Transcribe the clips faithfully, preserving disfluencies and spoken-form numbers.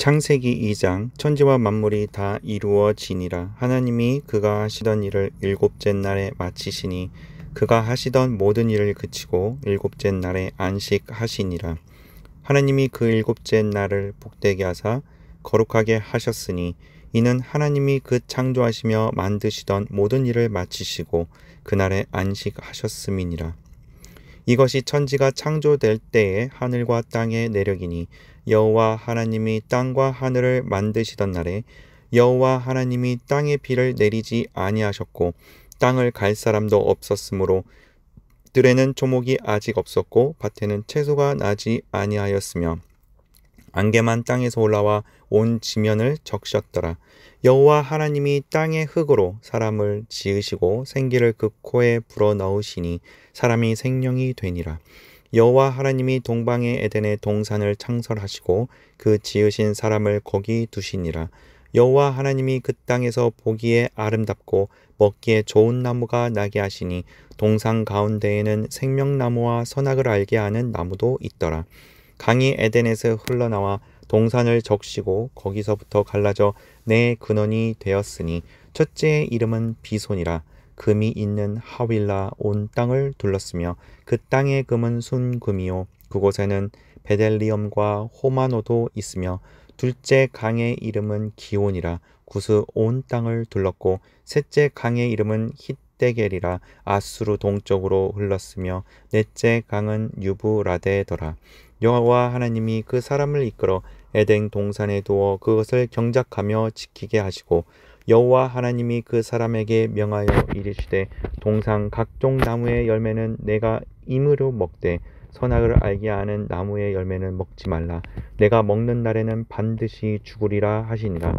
창세기 이 장 천지와 만물이 다 이루어지니라. 하나님이 그가 하시던 일을 일곱째 날에 마치시니 그가 하시던 모든 일을 그치고 일곱째 날에 안식하시니라. 하나님이 그 일곱째 날을 복되게 하사 거룩하게 하셨으니 이는 하나님이 그 창조하시며 만드시던 모든 일을 마치시고 그날에 안식하셨음이니라. 이것이 천지가 창조될 때에 하늘과 땅의 내력이니 여호와 하나님이 땅과 하늘을 만드시던 날에 여호와 하나님이 땅에 비를 내리지 아니하셨고 땅을 갈 사람도 없었으므로 들에는 초목이 아직 없었고 밭에는 채소가 나지 아니하였으며 안개만 땅에서 올라와 온 지면을 적셨더라. 여호와 하나님이 땅의 흙으로 사람을 지으시고 생기를 그 코에 불어넣으시니 사람이 생명이 되니라. 여호와 하나님이 동방의 에덴의 동산을 창설하시고 그 지으신 사람을 거기 두시니라. 여호와 하나님이 그 땅에서 보기에 아름답고 먹기에 좋은 나무가 나게 하시니 동산 가운데에는 생명나무와 선악을 알게 하는 나무도 있더라. 강이 에덴에서 흘러나와 동산을 적시고 거기서부터 갈라져 네 근원이 되었으니 첫째의 이름은 비손이라. 금이 있는 하윌라 온 땅을 둘렀으며 그 땅의 금은 순금이요 그곳에는 베델리엄과 호마노도 있으며 둘째 강의 이름은 기온이라. 구스 온 땅을 둘렀고 셋째 강의 이름은 힛데겔이라. 아수르 동쪽으로 흘렀으며 넷째 강은 유브라데더라. 여호와 하나님이 그 사람을 이끌어 에덴 동산에 두어 그것을 경작하며 지키게 하시고 여호와 하나님이 그 사람에게 명하여 이르시되 동산 각종 나무의 열매는 내가 임의로 먹되 선악을 알게 하는 나무의 열매는 먹지 말라. 내가 먹는 날에는 반드시 죽으리라 하시니라.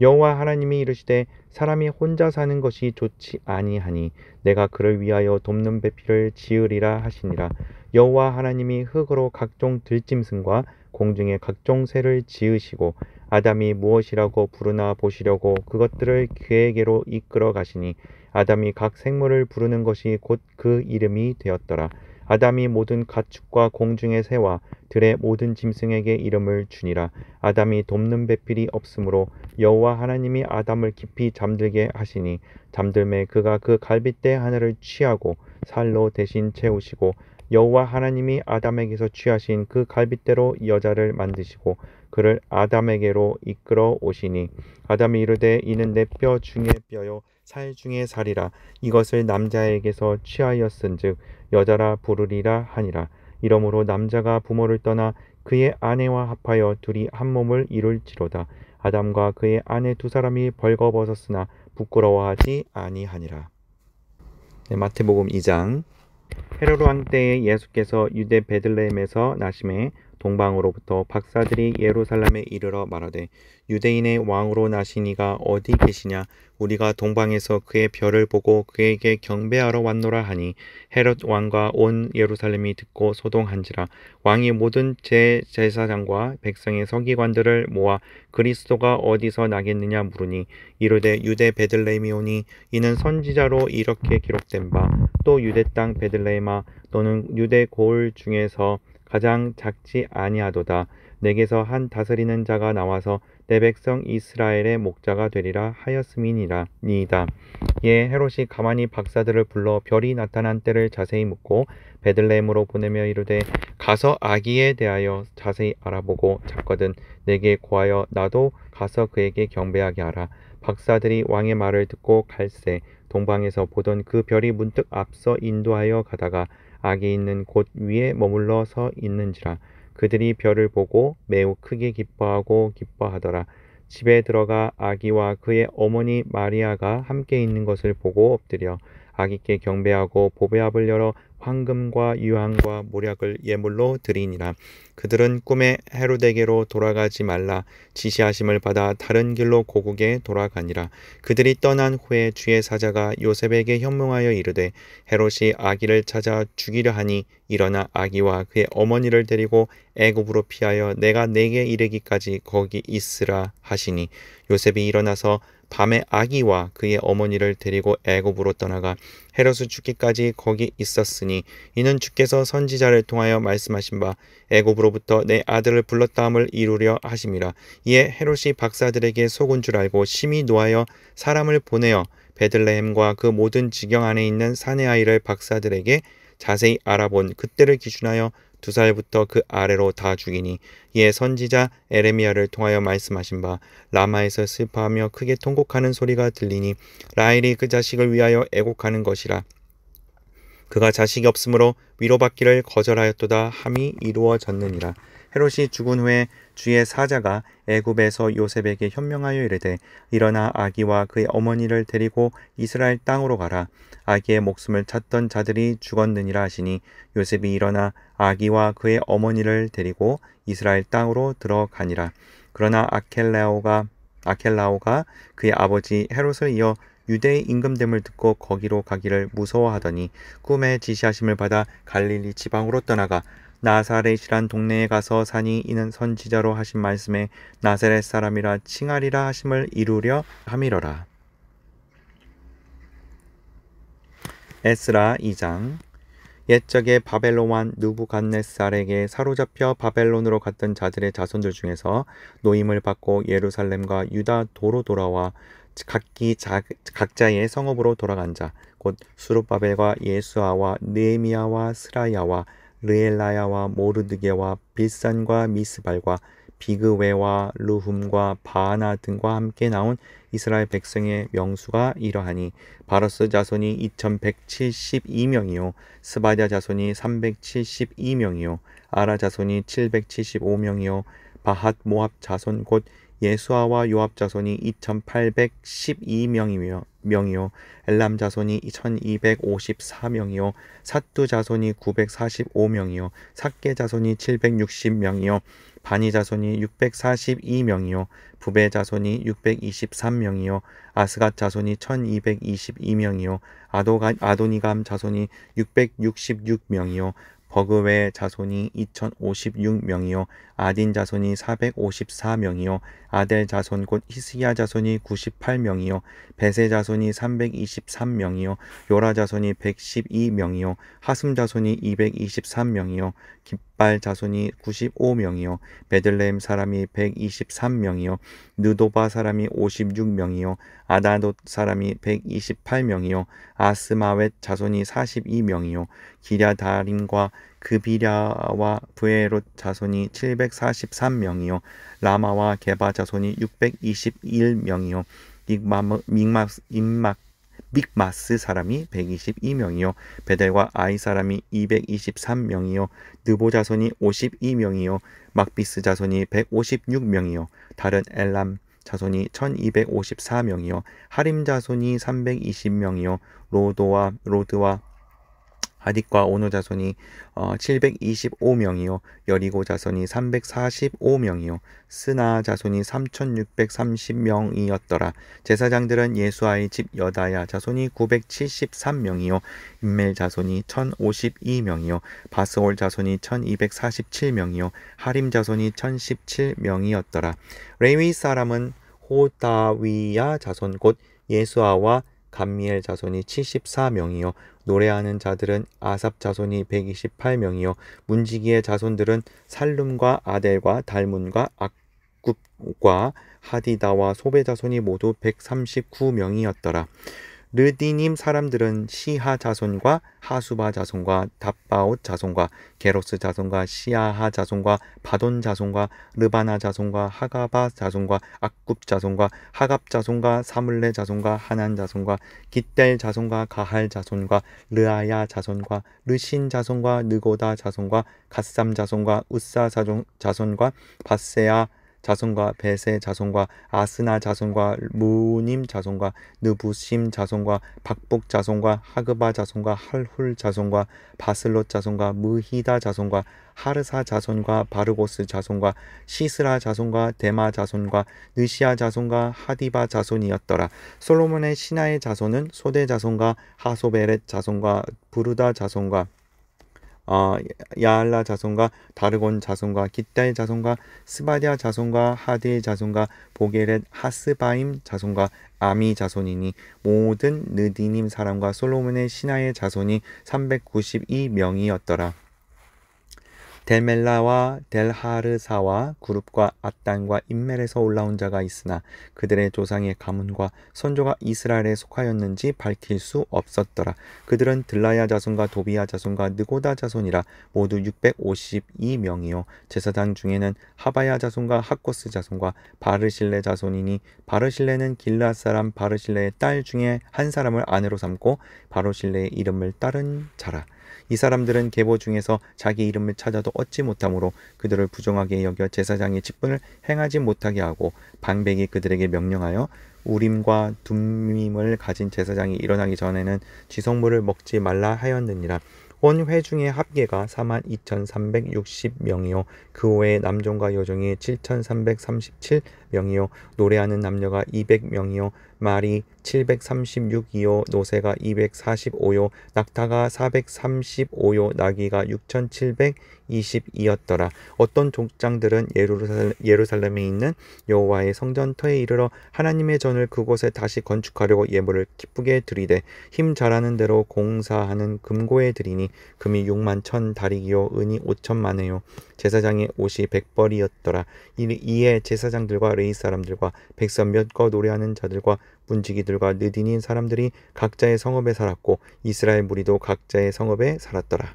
여호와 하나님이 이르시되 사람이 혼자 사는 것이 좋지 아니하니 내가 그를 위하여 돕는 배필을 지으리라 하시니라. 여호와 하나님이 흙으로 각종 들짐승과 공중의 각종 새를 지으시고 아담이 무엇이라고 부르나 보시려고 그것들을 그에게로 이끌어 가시니 아담이 각 생물을 부르는 것이 곧 그 이름이 되었더라. 아담이 모든 가축과 공중의 새와 들의 모든 짐승에게 이름을 주니라. 아담이 돕는 배필이 없으므로 여호와 하나님이 아담을 깊이 잠들게 하시니 잠들매 그가 그 갈빗대 하나를 취하고 살로 대신 채우시고 여호와 하나님이 아담에게서 취하신 그 갈빗대로 여자를 만드시고 그를 아담에게로 이끌어 오시니 아담이 이르되 이는 내 뼈 중에 뼈요 살 중에 살이라. 이것을 남자에게서 취하였은즉 여자라 부르리라 하니라. 이러므로 남자가 부모를 떠나 그의 아내와 합하여 둘이 한 몸을 이룰지로다. 아담과 그의 아내 두 사람이 벌거벗었으나 부끄러워하지 아니하니라. 네, 마태복음 이 장. 헤롯 왕 때에 예수께서 유대 베들레헴에서 나심에 동방으로부터 박사들이 예루살렘에 이르러 말하되 유대인의 왕으로 나신 이가 어디 계시냐? 우리가 동방에서 그의 별을 보고 그에게 경배하러 왔노라 하니 헤롯 왕과 온 예루살렘이 듣고 소동한지라. 왕이 모든 제제사장과 백성의 서기관들을 모아 그리스도가 어디서 나겠느냐 물으니 이르되 유대 베들레헴이오니 이는 선지자로 이렇게 기록된 바 또 유대 땅 베들레헴아 너는 유대 고을 중에서 가장 작지 아니하도다. 내게서 한 다스리는 자가 나와서 내 백성 이스라엘의 목자가 되리라 하였음이니라 니이다. 이에 헤롯이 가만히 박사들을 불러 별이 나타난 때를 자세히 묻고 베들레헴으로 보내며 이르되 가서 아기에 대하여 자세히 알아보고 잡거든 내게 고하여 나도 가서 그에게 경배하게 하라. 박사들이 왕의 말을 듣고 갈새 동방에서 보던 그 별이 문득 앞서 인도하여 가다가 악이 있는 곳 위에 머물러서 있는지라. 그들이 별을 보고 매우 크게 기뻐하고 기뻐하더라. 집에 들어가 아기와 그의 어머니 마리아가 함께 있는 것을 보고 엎드려 아기께 경배하고 보배압을 열어 황금과 유황과 몰약을 예물로 드리니라. 그들은 꿈에 헤롯에게로 돌아가지 말라 지시하심을 받아 다른 길로 고국에 돌아가니라. 그들이 떠난 후에 주의 사자가 요셉에게 현몽하여 이르되 헤롯이 아기를 찾아 죽이려 하니 일어나 아기와 그의 어머니를 데리고 애굽으로 피하여 내가 내게 이르기까지 거기 있으라 하시니 요셉이 일어나서 밤에 아기와 그의 어머니를 데리고 애굽으로 떠나가 헤롯은 죽기까지 거기 있었으니 이는 주께서 선지자를 통하여 말씀하신 바 애굽으로부터 내 아들을 불렀다함을 이루려 하심이라. 이에 헤롯이 박사들에게 속은 줄 알고 심히 노하여 사람을 보내어 베들레헴과 그 모든 지경 안에 있는 사내 아이를 박사들에게 자세히 알아본 그때를 기준하여 두 살부터 그 아래로 다 죽이니 이에 선지자 에레미야를 통하여 말씀하신 바 라마에서 슬퍼하며 크게 통곡하는 소리가 들리니 라헬이 그 자식을 위하여 애곡하는 것이라. 그가 자식이 없으므로 위로받기를 거절하였도다 함이 이루어졌느니라. 헤롯이 죽은 후에 주의 사자가 애굽에서 요셉에게 현명하여 이르되 일어나 아기와 그의 어머니를 데리고 이스라엘 땅으로 가라. 아기의 목숨을 찾던 자들이 죽었느니라 하시니 요셉이 일어나 아기와 그의 어머니를 데리고 이스라엘 땅으로 들어가니라. 그러나 아켈라오가, 아켈라오가 그의 아버지 헤롯을 이어 유대의 임금됨을 듣고 거기로 가기를 무서워하더니 꿈에 지시하심을 받아 갈릴리 지방으로 떠나가 나사렛이란 동네에 가서 사니 이는 선지자로 하신 말씀에 나사렛 사람이라 칭하리라 하심을 이루려 함이러라. 에스라 이 장. 옛적에 바벨론 왕 느부갓네살에게 사로잡혀 바벨론으로 갔던 자들의 자손들 중에서 노임을 받고 예루살렘과 유다 도로 돌아와 각기 자, 각자의 성읍으로 돌아간 자 곧 수룹바벨과 예수아와 느헤미야와 스라야와 르엘라야와 모르드게와 빌산과 미스발과 비그웨와 루흠과 바하나 등과 함께 나온 이스라엘 백성의 명수가 이러하니 바로스 자손이 이천백칠십이 명이요 스바랴 자손이 삼백칠십이 명이요 아라 자손이 칠백칠십오 명이요 바핫 모압 자손 곧 예수아와 요압 자손이 이천팔백십이 명이며 명이요 엘람 자손이 천이백오십사 명이요 삿두 자손이 구백사십오 명이요 삭게 자손이 칠백육십 명이요 바니 자손이 육백사십이 명이요 부베 자손이 육백이십삼 명이요 아스갓 자손이 천이백이십이 명이요 아도가, 아도니감 자손이 육백육십육 명이요 버그웨 자손이 이천오십육 명이요 아딘 자손이 사백오십사 명이요 아델 자손 곧 히스야 자손이 구십팔 명이요 베세 자손이 삼백이십삼 명이요 요라 자손이 백십이 명이요 하슴 자손이 이백이십삼 명이요 깃발 자손이 구십오 명이요 베들레헴 사람이 백이십삼 명이요 느도바 사람이 오십육 명이요 아다도 사람이 백이십팔 명이요 아스마웻 자손이 사십이 명이요 기랴다림과 그비랴와 부에롯 자손이 칠백사십삼 명이요 라마와 게바 자손이 육백이십일 명이요 믹마스, 믹마스 사람이 백이십이 명이요 베델과 아이 사람이 이백이십삼 명이요 느보 자손이 오십이 명이요 막비스 자손이 백오십육 명이요 다른 엘람 자손이 천이백오십사 명이요 하림 자손이 삼백이십 명이요 로도와 로드와 아딕과 오노 자손이 어, 칠백이십오 명이요 여리고 자손이 삼백사십오 명이요 스나 자손이 삼천육백삼십 명이었더라 제사장들은 예수아의 집 여다야 자손이 구백칠십삼 명이요 임멜 자손이 천오십이 명이요 바스올 자손이 천이백사십칠 명이요 하림 자손이 천십칠 명이었더라 레위 사람은 호다위야 자손 곧 예수아와 감미엘 자손이 칠십사 명이요 노래하는 자들은 아삽 자손이 백이십팔 명이요 문지기의 자손들은 살룸과 아델과 달문과 악굽과 하디다와 소베 자손이 모두 백삼십구 명이었더라 르디님 사람들은 시하 자손과 하수바 자손과 답바옷 자손과 게로스 자손과 시아하 자손과 바돈 자손과 르바나 자손과 하가바 자손과 악굽 자손과 하갑 자손과 사물레 자손과 하난 자손과 깃델 자손과 가할 자손과 르아야 자손과 르신 자손과 느고다 자손과 갓삼 자손과 우사 자손과 바세아 자손과 베세 자손과 아스나 자손과 무님 자손과 느부심 자손과 박복 자손과 하그바 자손과 할훌 자손과 바슬롯 자손과 무히다 자손과 하르사 자손과 바르고스 자손과 시스라 자손과 데마 자손과 느시아 자손과 하디바 자손이었더라. 솔로몬의 신하의 자손은 소대 자손과 하소베렛 자손과 부르다 자손과 어, 야알라 자손과 다르곤 자손과 깃달 자손과 스바랴 자손과 하딜 자손과 보게렛 하스바임 자손과 아미 자손이니 모든 느디님 사람과 솔로몬의 신하의 자손이 삼백구십이 명이었더라. 데멜라와 델하르사와 그룹과 앗단과 인멜에서 올라온 자가 있으나 그들의 조상의 가문과 선조가 이스라엘에 속하였는지 밝힐 수 없었더라. 그들은 들라야 자손과 도비야 자손과 느고다 자손이라 모두 육백오십이 명이요 제사장 중에는 하바야 자손과 하코스 자손과 바르실레 자손이니 바르실레는 길앗 사람 바르실레의 딸 중에 한 사람을 아내로 삼고 바로실레의 이름을 따른 자라. 이 사람들은 계보 중에서 자기 이름을 찾아도 얻지 못하므로 그들을 부정하게 여겨 제사장의 직분을 행하지 못하게 하고 방백이 그들에게 명령하여 우림과 둠밈을 가진 제사장이 일어나기 전에는 지성물을 먹지 말라 하였느니라. 온 회중의 합계가 사만 이천삼백육십 명이요 그 외에 남종과 여종이 칠천삼백삼십칠 명이요 노래하는 남녀가 이백 명이요 말이 칠백삼십육이요 노새가 이백사십오요 낙타가 사백삼십오요 나귀가 육천칠백이십이였더라. 어떤 족장들은 예루살, 예루살렘에 있는 여호와의 성전터에 이르러 하나님의 전을 그곳에 다시 건축하려고 예물을 기쁘게 드리되 힘 잘하는 대로 공사하는 금고에 드리니 금이 육만 천 다릭이요 은이 오천만에요 제사장의 옷이 백벌이었더라. 이에 제사장들과 레위 사람들과 백성 몇거 노래하는 자들과 문지기들과 느디닌 사람들이 각자의 성읍에 살았고 이스라엘 무리도 각자의 성읍에 살았더라.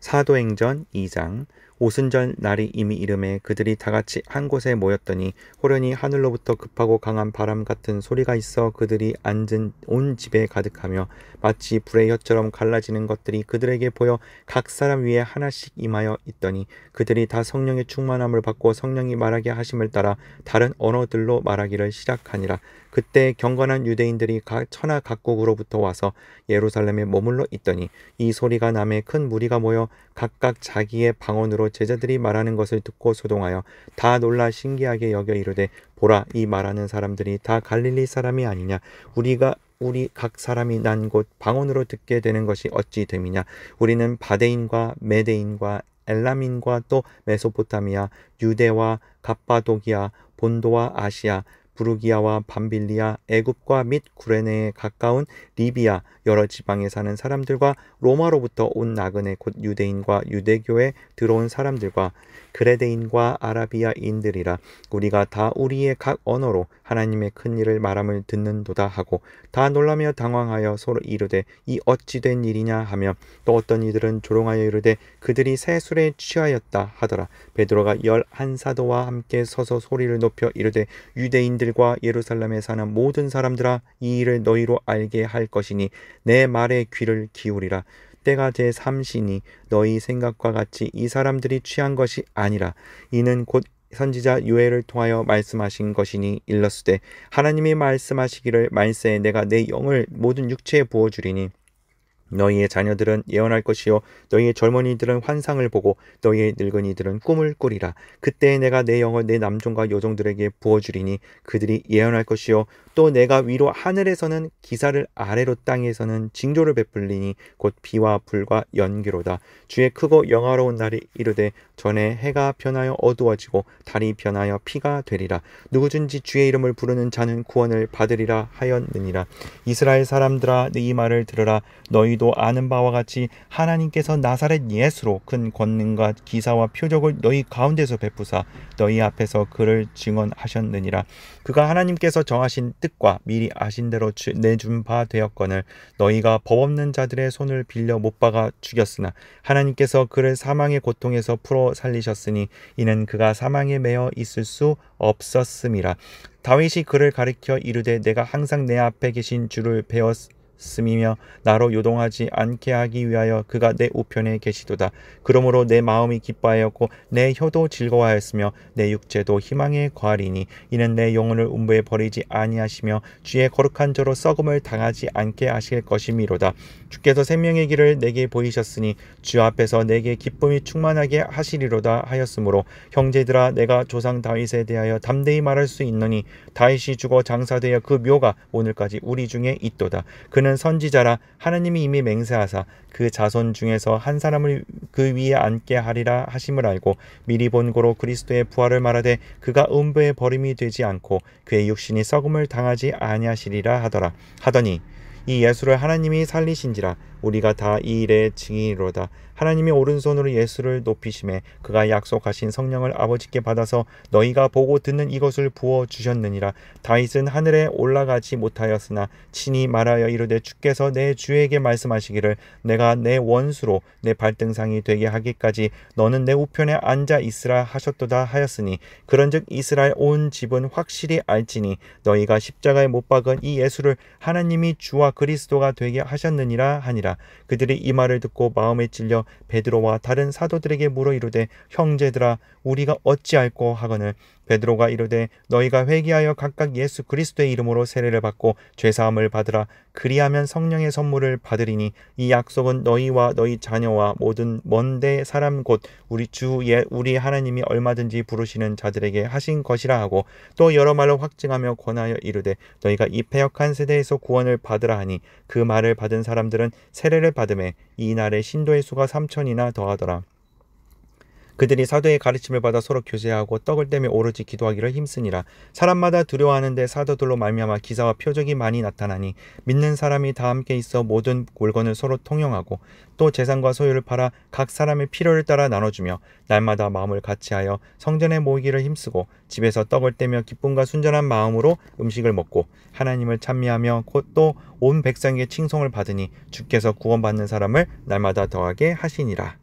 사도행전 이 장. 오순절 날이 이미 이름에 그들이 다같이 한 곳에 모였더니 호련히 하늘로부터 급하고 강한 바람 같은 소리가 있어 그들이 앉은 온 집에 가득하며 마치 불의 혀처럼 갈라지는 것들이 그들에게 보여 각 사람 위에 하나씩 임하여 있더니 그들이 다 성령의 충만함을 받고 성령이 말하게 하심을 따라 다른 언어들로 말하기를 시작하니라. 그때 경건한 유대인들이 천하 각국으로부터 와서 예루살렘에 머물러 있더니 이 소리가 남에 큰 무리가 모여 각각 자기의 방언으로 제자들이 말하는 것을 듣고 소동하여 다 놀라 신기하게 여겨 이르되 보라, 이 말하는 사람들이 다 갈릴리 사람이 아니냐? 우리가 우리 각 사람이 난 곳 방언으로 듣게 되는 것이 어찌 됨이냐? 우리는 바데인과 메데인과 엘람인과 또 메소포타미아, 유대와 갑바도기아, 본도와 아시아, 부르기아와 밤빌리아, 애굽과 및 구레네에 가까운 리비아 여러 지방에 사는 사람들과 로마로부터 온 나그네 곧 유대인과 유대교에 들어온 사람들과 그레데인과 아라비아인들이라. 우리가 다 우리의 각 언어로 하나님의 큰 일을 말함을 듣는도다 하고 다 놀라며 당황하여 서로 이르되 이 어찌 된 일이냐 하며 또 어떤 이들은 조롱하여 이르되 그들이 새 술에 취하였다 하더라. 베드로가 열한 사도와 함께 서서 소리를 높여 이르되 유대인들 과 예루살렘에 사는 모든 사람들아, 이 일을 너희로 알게 할 것이니 내 말에 귀를 기울이라. 때가 제삼 시니 너희 생각과 같이 이 사람들이 취한 것이 아니라, 이는 곧 선지자 요엘을 통하여 말씀하신 것이니 일렀으되 하나님이 말씀하시기를 말세에 내가 내 영을 모든 육체에 부어주리니 너희의 자녀들은 예언할 것이요 너희의 젊은이들은 환상을 보고 너희의 늙은이들은 꿈을 꾸리라. 그때 내가 내 영을 내 남종과 여종들에게 부어주리니 그들이 예언할 것이요 또 내가 위로 하늘에서는 기사를 아래로 땅에서는 징조를 베풀리니 곧 비와 불과 연기로다. 주의 크고 영화로운 날이 이르되 전에 해가 변하여 어두워지고 달이 변하여 피가 되리라. 누구든지 주의 이름을 부르는 자는 구원을 받으리라 하였느니라. 이스라엘 사람들아, 네 이 말을 들으라. 너희도 아는 바와 같이 하나님께서 나사렛 예수로 큰 권능과 기사와 표적을 너희 가운데서 베푸사 너희 앞에서 그를 증언하셨느니라. 그가 하나님께서 정하신 뜻과 미리 아신 대로 내준 바 되었거늘 너희가 법 없는 자들의 손을 빌려 못 박아 죽였으나 하나님께서 그를 사망의 고통에서 풀어 살리셨으니 이는 그가 사망에 매어 있을 수 없었음이라. 다윗이 그를 가리켜 이르되 내가 항상 내 앞에 계신 주를 배웠 쓰이며 나로 요동하지 않게 하기 위하여 그가 내 우편에 계시도다. 그러므로 내 마음이 기뻐하였고 내 혀도 즐거워하였으며 내 육체도 희망에 거하리니 이는 내 영혼을 음부에 버리지 아니하시며 주의 거룩한 저로 썩음을 당하지 않게 하실 것이미로다. 주께서 생명의 길을 내게 보이셨으니 주 앞에서 내게 기쁨이 충만하게 하시리로다 하였으므로 형제들아 내가 조상 다윗에 대하여 담대히 말할 수 있노니 다윗이 죽어 장사되어 그 묘가 오늘까지 우리 중에 있도다. 그는 선지자라 하나님이 이미 맹세하사 그 자손 중에서 한 사람을 그 위에 앉게 하리라 하심을 알고 미리 본고로 그리스도의 부활을 말하되 그가 음부의 버림이 되지 않고 그의 육신이 썩음을 당하지 아니하시리라 하더라 하더니 이 예수를 하나님이 살리신지라 우리가 다 이 일의 증인이로다. 하나님이 오른손으로 예수를 높이심에 그가 약속하신 성령을 아버지께 받아서 너희가 보고 듣는 이것을 부어주셨느니라. 다윗은 하늘에 올라가지 못하였으나 친히 말하여 이르되 주께서 내 주에게 말씀하시기를 내가 내 원수로 내 발등상이 되게 하기까지 너는 내 우편에 앉아 있으라 하셨도다 하였으니 그런즉 이스라엘 온 집은 확실히 알지니 너희가 십자가에 못 박은 이 예수를 하나님이 주와 그리스도가 되게 하셨느니라 하니라. 그들이 이 말을 듣고 마음에 찔려 베드로와 다른 사도들에게 물어 이르되 형제들아 우리가 어찌할꼬 하거늘 베드로가 이르되 너희가 회개하여 각각 예수 그리스도의 이름으로 세례를 받고 죄사함을 받으라. 그리하면 성령의 선물을 받으리니 이 약속은 너희와 너희 자녀와 모든 먼데 사람 곧 우리 주 예 우리 하나님이 얼마든지 부르시는 자들에게 하신 것이라 하고 또 여러 말로 확증하며 권하여 이르되 너희가 이 패역한 세대에서 구원을 받으라 하니 그 말을 받은 사람들은 세례를 받음에 이 날에 신도의 수가 삼천이나 더하더라. 그들이 사도의 가르침을 받아 서로 교제하고 떡을 떼며 오로지 기도하기를 힘쓰니라. 사람마다 두려워하는데 사도들로 말미암아 기사와 표적이 많이 나타나니 믿는 사람이 다 함께 있어 모든 물건을 서로 통용하고 또 재산과 소유를 팔아 각 사람의 필요를 따라 나눠주며 날마다 마음을 같이하여 성전에 모이기를 힘쓰고 집에서 떡을 떼며 기쁨과 순전한 마음으로 음식을 먹고 하나님을 찬미하며 곧 또 온 백성에게 칭송을 받으니 주께서 구원받는 사람을 날마다 더하게 하시니라.